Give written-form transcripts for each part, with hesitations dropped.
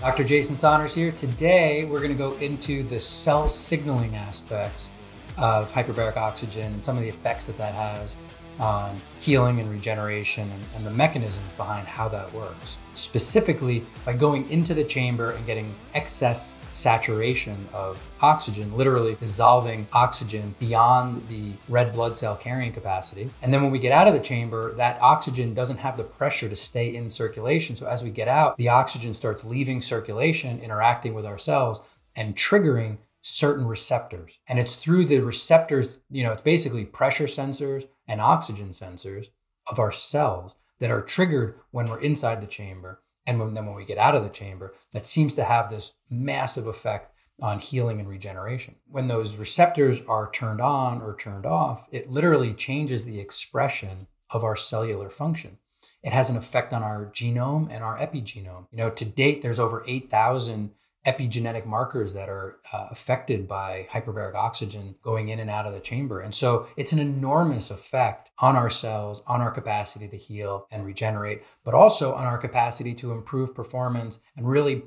Dr. Jason Saunders here. Today, we're going to go into the cell signaling aspects of hyperbaric oxygen and some of the effects that that has on healing and regeneration and the mechanisms behind how that works. Specifically, by going into the chamber and getting excess saturation of oxygen, literally dissolving oxygen beyond the red blood cell carrying capacity. And then when we get out of the chamber, that oxygen doesn't have the pressure to stay in circulation. So as we get out, the oxygen starts leaving circulation, interacting with our cells and triggering certain receptors. And it's through the receptors, it's basically pressure sensors and oxygen sensors of our cells that are triggered when we're inside the chamber. And then when we get out of the chamber, that seems to have this massive effect on healing and regeneration. When those receptors are turned on or turned off, it literally changes the expression of our cellular function. It has an effect on our genome and our epigenome. To date, there's over 8,000 epigenetic markers that are affected by hyperbaric oxygen going in and out of the chamber. And so it's an enormous effect on our cells, on our capacity to heal and regenerate, but also on our capacity to improve performance and really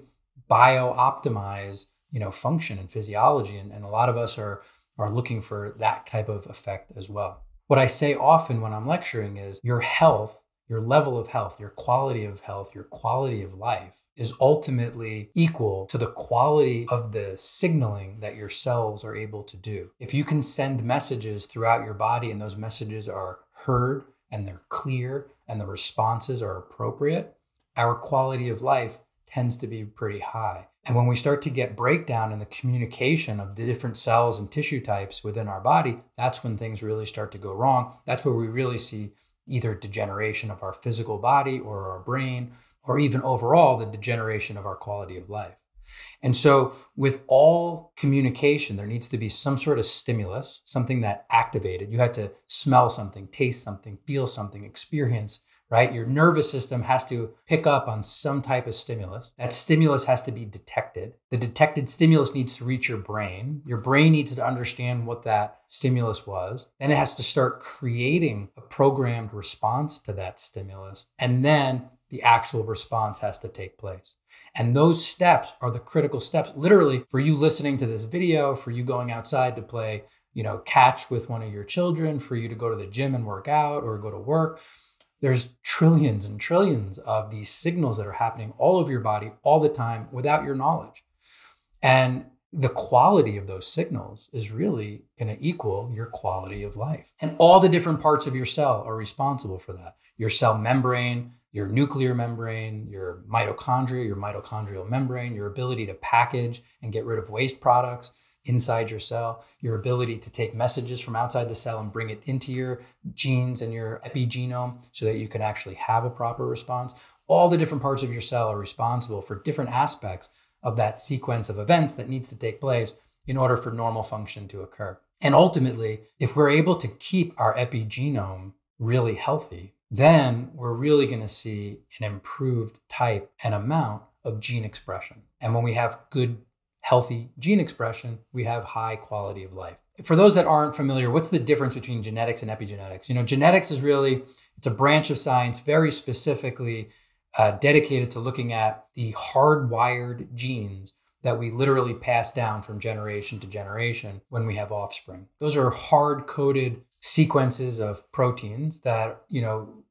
bio-optimize, function and physiology. And a lot of us are looking for that type of effect as well. What I say often when I'm lecturing is your health, your level of health, your quality of health, your quality of life is ultimately equal to the quality of the signaling that your cells are able to do. If you can send messages throughout your body and those messages are heard and they're clear and the responses are appropriate, our quality of life tends to be pretty high. And when we start to get breakdown in the communication of the different cells and tissue types within our body, that's when things really start to go wrong. That's where we really see either degeneration of our physical body or our brain, or even overall the degeneration of our quality of life. And so with all communication, there needs to be some sort of stimulus, something that activated. You had to smell something, taste something, feel something, experience, right? Your nervous system has to pick up on some type of stimulus. That stimulus has to be detected. The detected stimulus needs to reach your brain. Your brain needs to understand what that stimulus was. Then it has to start creating a programmed response to that stimulus. And then the actual response has to take place. And those steps are the critical steps, literally, for you listening to this video, for you going outside to play, catch with one of your children, for you to go to the gym and work out or go to work. There's trillions and trillions of these signals that are happening all over your body all the time without your knowledge. And the quality of those signals is really going to equal your quality of life. And all the different parts of your cell are responsible for that. Your cell membrane, your nuclear membrane, your mitochondria, your mitochondrial membrane, your ability to package and get rid of waste products inside your cell, your ability to take messages from outside the cell and bring it into your genes and your epigenome so that you can actually have a proper response. All the different parts of your cell are responsible for different aspects of that sequence of events that needs to take place in order for normal function to occur. And ultimately, if we're able to keep our epigenome really healthy, then we're really going to see an improved type and amount of gene expression. And when we have good, healthy gene expression, we have high quality of life. For those that aren't familiar, what's the difference between genetics and epigenetics? Genetics is really, it's a branch of science very specifically dedicated to looking at the hardwired genes that we literally pass down from generation to generation when we have offspring. Those are hard-coded sequences of proteins that,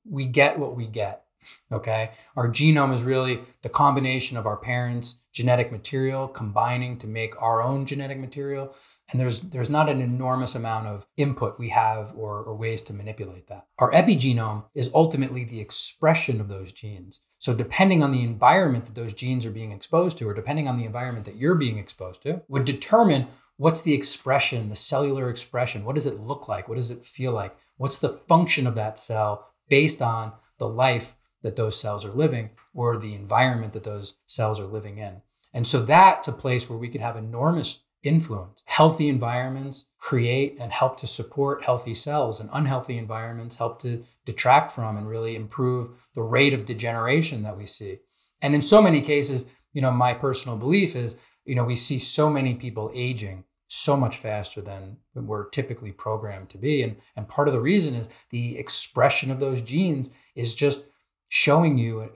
we get what we get, okay? Our genome is really the combination of our parents' genetic material combining to make our own genetic material. And there's not an enormous amount of input we have or ways to manipulate that. Our epigenome is ultimately the expression of those genes. So depending on the environment that those genes are being exposed to, or depending on the environment that you're being exposed to, would determine what's the expression, the cellular expression. What does it look like? What does it feel like? What's the function of that cell based on the life that those cells are living or the environment that those cells are living in? And so that's a place where we can have enormous influence. Healthy environments create and help to support healthy cells, and unhealthy environments help to detract from and really improve the rate of degeneration that we see. And in so many cases, my personal belief is, we see so many people aging so much faster than we're typically programmed to be. And part of the reason is the expression of those genes is just showing you,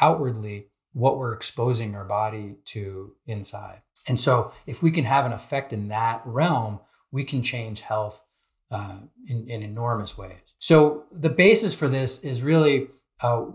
outwardly what we're exposing our body to inside. And so if we can have an effect in that realm, we can change health in enormous ways. So the basis for this is really a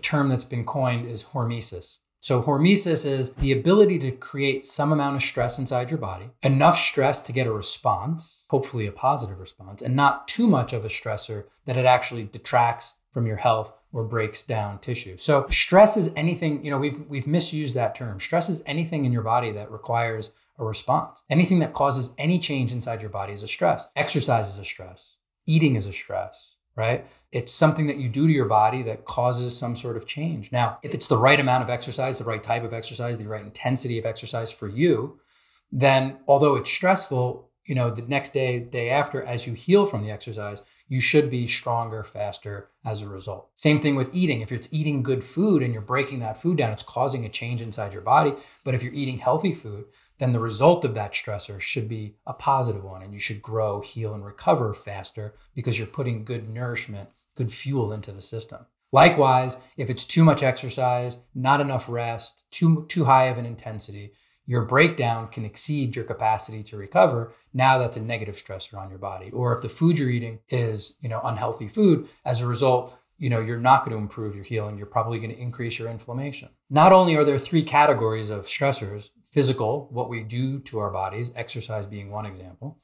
term that's been coined is hormesis. So hormesis is the ability to create some amount of stress inside your body, enough stress to get a response, hopefully a positive response, and not too much of a stressor that it actually detracts from your health or breaks down tissue. So stress is anything, you know, we've misused that term. Stress is anything in your body that requires a response. Anything that causes any change inside your body is a stress. Exercise is a stress. Eating is a stress, right? It's something that you do to your body that causes some sort of change. Now, if it's the right amount of exercise, the right type of exercise, the right intensity of exercise for you, then although it's stressful, you know, the next day, day after, as you heal from the exercise, you should be stronger, faster as a result. Same thing with eating. If you're eating good food and you're breaking that food down, it's causing a change inside your body. But if you're eating healthy food, then the result of that stressor should be a positive one, and you should grow, heal, and recover faster because you're putting good nourishment, good fuel into the system. Likewise, if it's too much exercise, not enough rest, too high of an intensity, your breakdown can exceed your capacity to recover. Now that's a negative stressor on your body. Or if the food you're eating is, you know, unhealthy food, as a result, you know, you're not going to improve your healing. You're probably going to increase your inflammation. Not only are there three categories of stressors: physical, what we do to our bodies, exercise being one example.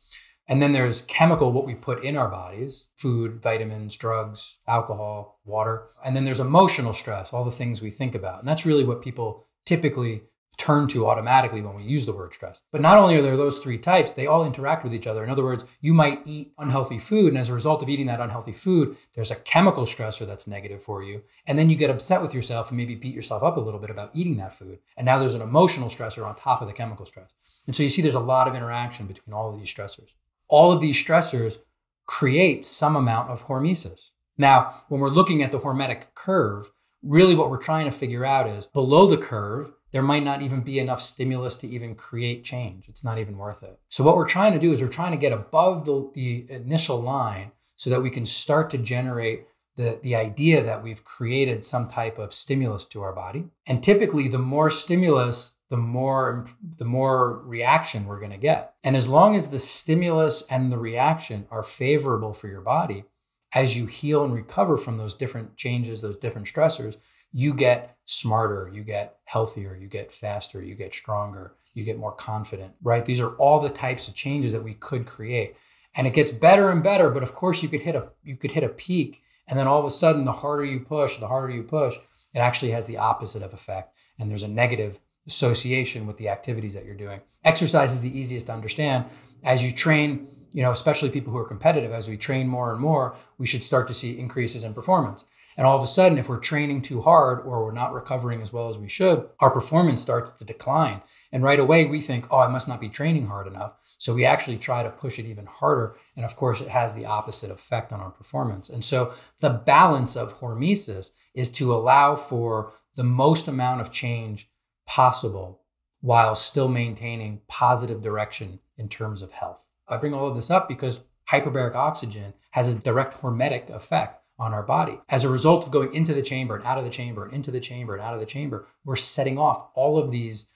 And then there's chemical, what we put in our bodies, food, vitamins, drugs, alcohol, water. And then there's emotional stress, all the things we think about. And that's really what people typically turn to automatically when we use the word stress. But not only are there those three types, they all interact with each other. In other words, you might eat unhealthy food, and as a result of eating that unhealthy food, there's a chemical stressor that's negative for you. And then you get upset with yourself and maybe beat yourself up a little bit about eating that food. And now there's an emotional stressor on top of the chemical stress. And so you see there's a lot of interaction between all of these stressors. All of these stressors create some amount of hormesis. Now, when we're looking at the hormetic curve, really what we're trying to figure out is below the curve, there might not even be enough stimulus to even create change. It's not even worth it. So what we're trying to do is we're trying to get above the initial line so that we can start to generate the idea that we've created some type of stimulus to our body. And typically the more stimulus, the more reaction we're gonna get. And as long as the stimulus and the reaction are favorable for your body, as you heal and recover from those different changes, those different stressors, you get smarter, you get healthier, you get faster, you get stronger, you get more confident, right? These are all the types of changes that we could create. And it gets better and better, but of course you could hit a peak, and then all of a sudden the harder you push, it actually has the opposite of effect. And there's a negative association with the activities that you're doing. Exercise is the easiest to understand. As you train, you know, especially people who are competitive, as we train more and more, we should start to see increases in performance. And all of a sudden, if we're training too hard or we're not recovering as well as we should, our performance starts to decline. And right away we think, oh, I must not be training hard enough. So we actually try to push it even harder. And of course, it has the opposite effect on our performance. And so the balance of hormesis is to allow for the most amount of change possible while still maintaining positive direction in terms of health. I bring all of this up because hyperbaric oxygen has a direct hormetic effect on our body. As a result of going into the chamber and out of the chamber and into the chamber and out of the chamber, we're setting off all of these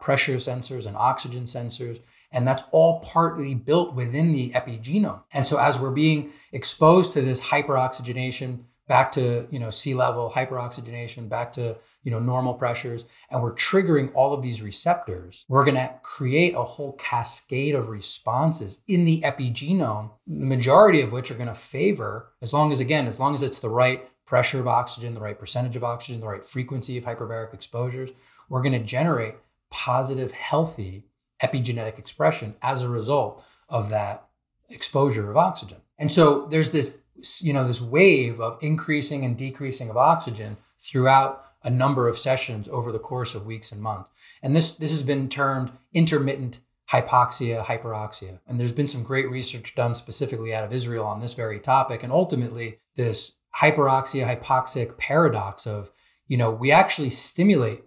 pressure sensors and oxygen sensors. And that's all partly built within the epigenome. And so as we're being exposed to this hyperoxygenation, back to, you know, sea level, hyperoxygenation, back to, you know, normal pressures, and we're triggering all of these receptors, we're gonna create a whole cascade of responses in the epigenome, the majority of which are gonna favor, as long as it's the right pressure of oxygen, the right percentage of oxygen, the right frequency of hyperbaric exposures, we're gonna generate positive, healthy epigenetic expression as a result of that exposure of oxygen. And so there's this, you know, this wave of increasing and decreasing of oxygen throughout a number of sessions over the course of weeks and months. And this has been termed intermittent hypoxia, hyperoxia. And there's been some great research done specifically out of Israel on this very topic. And ultimately, this hyperoxia, hypoxic paradox of, you know, we actually stimulate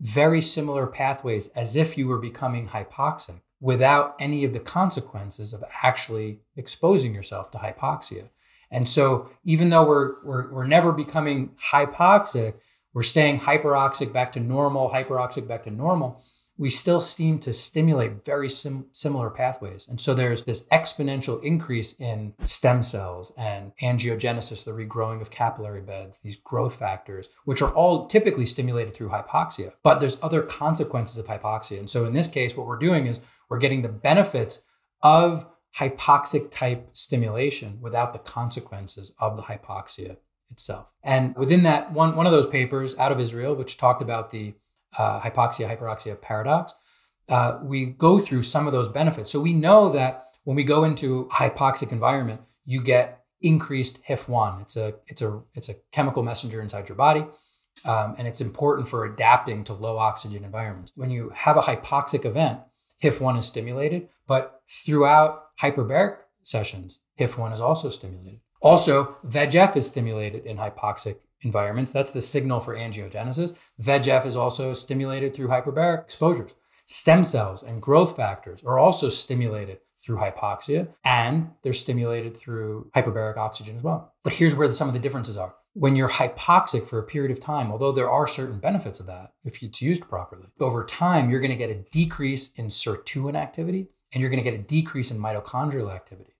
very similar pathways as if you were becoming hypoxic without any of the consequences of actually exposing yourself to hypoxia. And so even though we're never becoming hypoxic, We're staying hyperoxic back to normal, hyperoxic back to normal. We still seem to stimulate very similar pathways. And so there's this exponential increase in stem cells and angiogenesis, the regrowing of capillary beds, these growth factors, which are all typically stimulated through hypoxia. But there's other consequences of hypoxia. And so in this case, what we're doing is we're getting the benefits of hypoxic type stimulation without the consequences of the hypoxia itself. And within that, one of those papers out of Israel, which talked about the hypoxia-hyperoxia paradox, we go through some of those benefits. So we know that when we go into a hypoxic environment, you get increased HIF-1. It's a chemical messenger inside your body, and it's important for adapting to low oxygen environments. When you have a hypoxic event, HIF-1 is stimulated, but throughout hyperbaric sessions, HIF-1 is also stimulated. Also, VEGF is stimulated in hypoxic environments. That's the signal for angiogenesis. VEGF is also stimulated through hyperbaric exposures. Stem cells and growth factors are also stimulated through hypoxia, and they're stimulated through hyperbaric oxygen as well. But here's where some of the differences are. When you're hypoxic for a period of time, although there are certain benefits of that, if it's used properly, over time, you're going to get a decrease in sirtuin activity, and you're going to get a decrease in mitochondrial activity.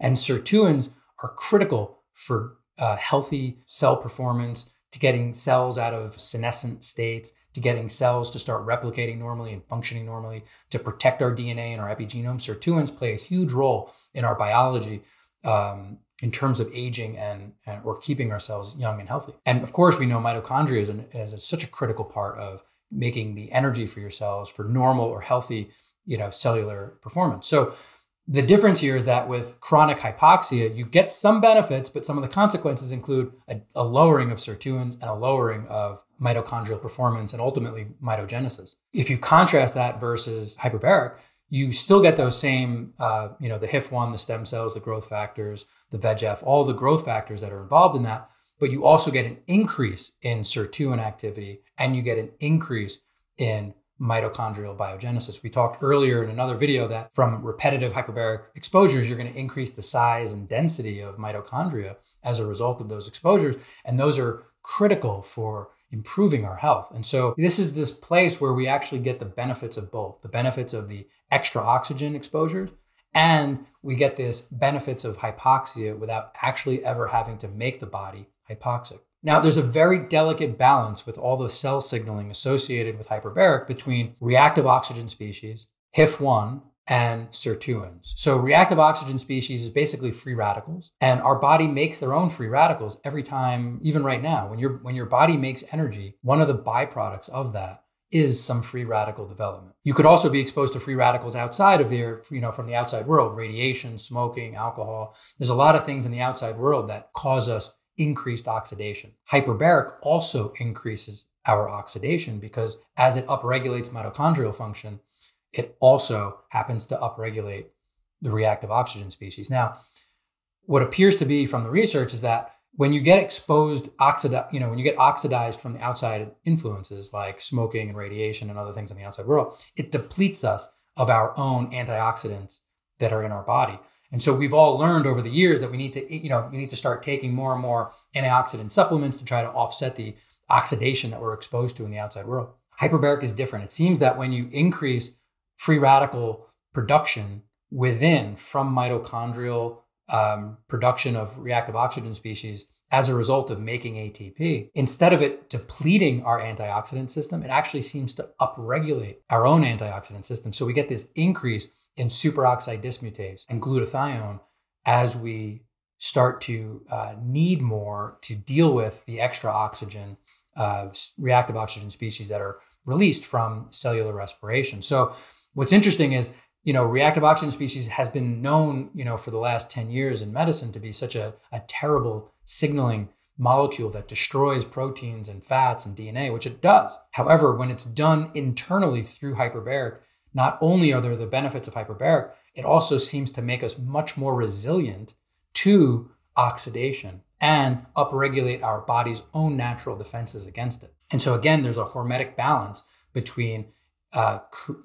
And sirtuins are critical for healthy cell performance, to getting cells out of senescent states, to getting cells to start replicating normally and functioning normally, to protect our DNA and our epigenome. Sirtuins play a huge role in our biology in terms of aging and or keeping ourselves young and healthy. And of course, we know mitochondria is such a critical part of making the energy for your cells for normal or healthy, cellular performance. So the difference here is that with chronic hypoxia, you get some benefits, but some of the consequences include a lowering of sirtuins and a lowering of mitochondrial performance and ultimately mitogenesis. If you contrast that versus hyperbaric, you still get those same, the HIF-1, the stem cells, the growth factors, the VEGF, all the growth factors that are involved in that, but you also get an increase in sirtuin activity and you get an increase in mitochondrial biogenesis. We talked earlier in another video that from repetitive hyperbaric exposures, you're going to increase the size and density of mitochondria as a result of those exposures. And those are critical for improving our health. And so this is this place where we actually get the benefits of both, the benefits of the extra oxygen exposures, and we get this benefits of hypoxia without actually ever having to make the body hypoxic. Now, there's a very delicate balance with all the cell signaling associated with hyperbaric between reactive oxygen species, HIF-1, and sirtuins. So reactive oxygen species is basically free radicals, and our body makes their own free radicals every time, even right now. When your body makes energy, one of the byproducts of that is some free radical development. You could also be exposed to free radicals outside of from the outside world, radiation, smoking, alcohol. There's a lot of things in the outside world that cause us increased oxidation. Hyperbaric also increases our oxidation because as it upregulates mitochondrial function, it also happens to upregulate the reactive oxygen species. Now, what appears to be from the research is that when you get oxidized from the outside influences like smoking and radiation and other things in the outside world, it depletes us of our own antioxidants that are in our body. And so we've all learned over the years that we need to start taking more and more antioxidant supplements to try to offset the oxidation that we're exposed to in the outside world. Hyperbaric is different. It seems that when you increase free radical production within from mitochondrial production of reactive oxygen species as a result of making ATP, instead of it depleting our antioxidant system, it actually seems to upregulate our own antioxidant system. So we get this increase in superoxide dismutase and glutathione as we start to need more to deal with the extra oxygen, reactive oxygen species that are released from cellular respiration. So what's interesting is, reactive oxygen species has been known, for the last 10 years in medicine to be such a terrible signaling molecule that destroys proteins and fats and DNA, which it does. However, when it's done internally through hyperbaric, not only are there the benefits of hyperbaric, it also seems to make us much more resilient to oxidation and upregulate our body's own natural defenses against it. And so again, there's a hormetic balance between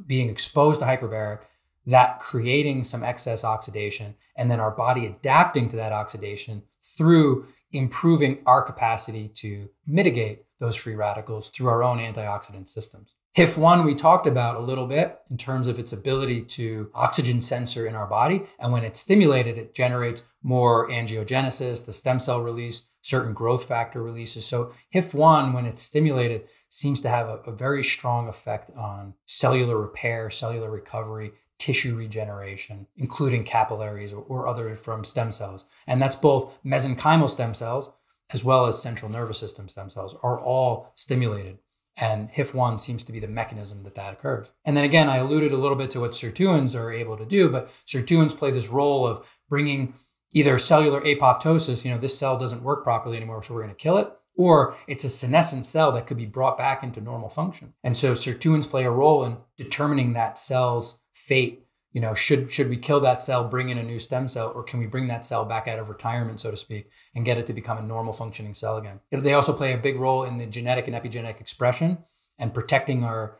being exposed to hyperbaric, that creating some excess oxidation, and then our body adapting to that oxidation through improving our capacity to mitigate those free radicals through our own antioxidant systems. HIF-1 we talked about a little bit in terms of its ability to oxygen sensor in our body. And when it's stimulated, it generates more angiogenesis, the stem cell release, certain growth factor releases. So HIF-1, when it's stimulated, seems to have a very strong effect on cellular repair, cellular recovery, tissue regeneration, including capillaries or other from stem cells. And that's both mesenchymal stem cells as well as central nervous system stem cells are all stimulated. And HIF-1 seems to be the mechanism that occurs. And then again, I alluded a little bit to what sirtuins are able to do, but sirtuins play this role of bringing either cellular apoptosis, you know, this cell doesn't work properly anymore, so we're going to kill it, or it's a senescent cell that could be brought back into normal function. And so sirtuins play a role in determining that cell's fate. You know, should we kill that cell, bring in a new stem cell, or can we bring that cell back out of retirement, so to speak, and get it to become a normal functioning cell again? They also play a big role in the genetic and epigenetic expression and protecting our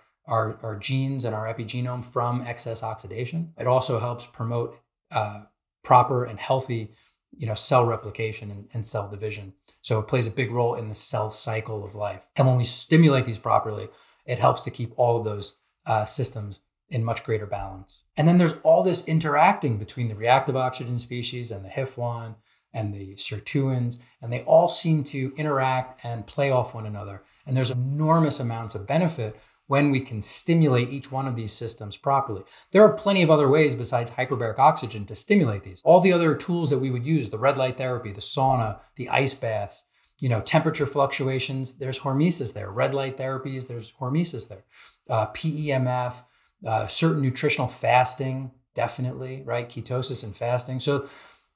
genes and our epigenome from excess oxidation. It also helps promote proper and healthy, you know, cell replication and cell division. So it plays a big role in the cell cycle of life. And when we stimulate these properly, it helps to keep all of those systems in much greater balance. And then there's all this interacting between the reactive oxygen species and the HIF-1 and the sirtuins, and they all seem to interact and play off one another. And there's enormous amounts of benefit when we can stimulate each one of these systems properly. There are plenty of other ways besides hyperbaric oxygen to stimulate these. All the other tools that we would use, the red light therapy, the sauna, the ice baths, you know, temperature fluctuations, there's hormesis there. Red light therapies, there's hormesis there. PEMF, certain nutritional fasting, definitely, right? Ketosis and fasting. So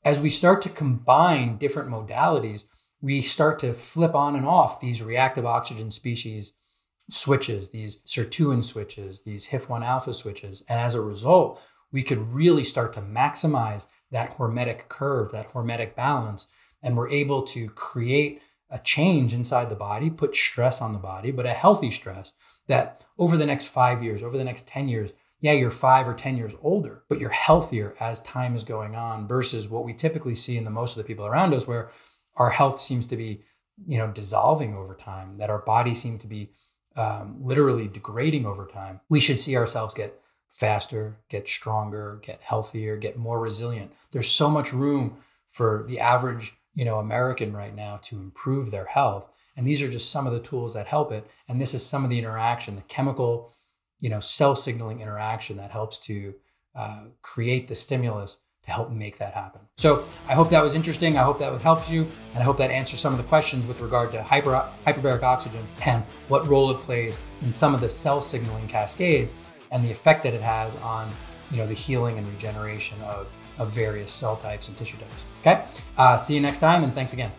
as we start to combine different modalities, we start to flip on and off these reactive oxygen species switches, these sirtuin switches, these HIF-1 alpha switches. And as a result, we could really start to maximize that hormetic curve, that hormetic balance. And we're able to create a change inside the body, put stress on the body, but a healthy stress, that over the next 5 years, over the next 10 years, yeah, you're 5 or 10 years older, but you're healthier as time is going on versus what we typically see in the most of the people around us, where our health seems to be, you know, dissolving over time, that our bodies seem to be literally degrading over time. We should see ourselves get faster, get stronger, get healthier, get more resilient. There's so much room for the average, you know, American right now to improve their health. And these are just some of the tools that help it. And this is some of the interaction, the chemical, you know, cell signaling interaction that helps to create the stimulus to help make that happen. So I hope that was interesting. I hope that helped you. And I hope that answers some of the questions with regard to hyperbaric oxygen and what role it plays in some of the cell signaling cascades and the effect that it has on, you know, the healing and regeneration of various cell types and tissue types. Okay. See you next time. And thanks again.